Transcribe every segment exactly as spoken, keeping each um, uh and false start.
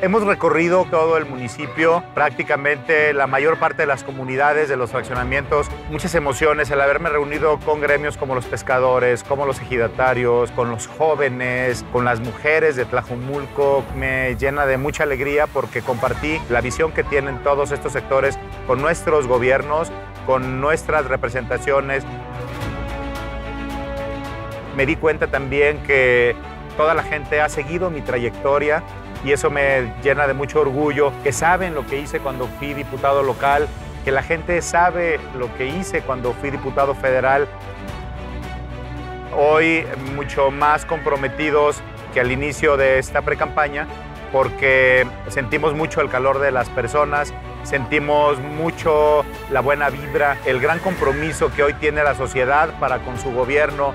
Hemos recorrido todo el municipio, prácticamente la mayor parte de las comunidades, de los fraccionamientos, muchas emociones, el haberme reunido con gremios como los pescadores, como los ejidatarios, con los jóvenes, con las mujeres de Tlajomulco, me llena de mucha alegría porque compartí la visión que tienen todos estos sectores con nuestros gobiernos, con nuestras representaciones. Me di cuenta también que toda la gente ha seguido mi trayectoria y eso me llena de mucho orgullo, que saben lo que hice cuando fui diputado local, que la gente sabe lo que hice cuando fui diputado federal. Hoy mucho más comprometidos que al inicio de esta precampaña porque sentimos mucho el calor de las personas, sentimos mucho la buena vibra, el gran compromiso que hoy tiene la sociedad para con su gobierno.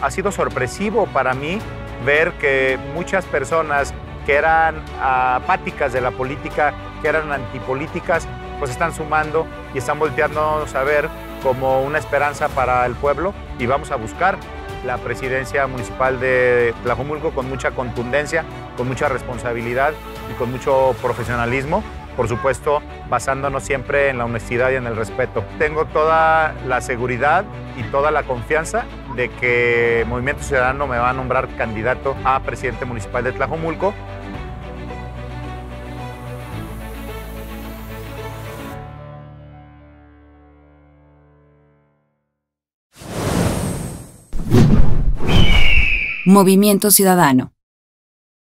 Ha sido sorpresivo para mí ver que muchas personas que eran apáticas de la política, que eran antipolíticas, pues están sumando y están volteándonos a ver como una esperanza para el pueblo y vamos a buscar la presidencia municipal de Tlajomulco con mucha contundencia, con mucha responsabilidad y con mucho profesionalismo, por supuesto, basándonos siempre en la honestidad y en el respeto. Tengo toda la seguridad y toda la confianza de que Movimiento Ciudadano me va a nombrar candidato a presidente municipal de Tlajomulco. Movimiento Ciudadano.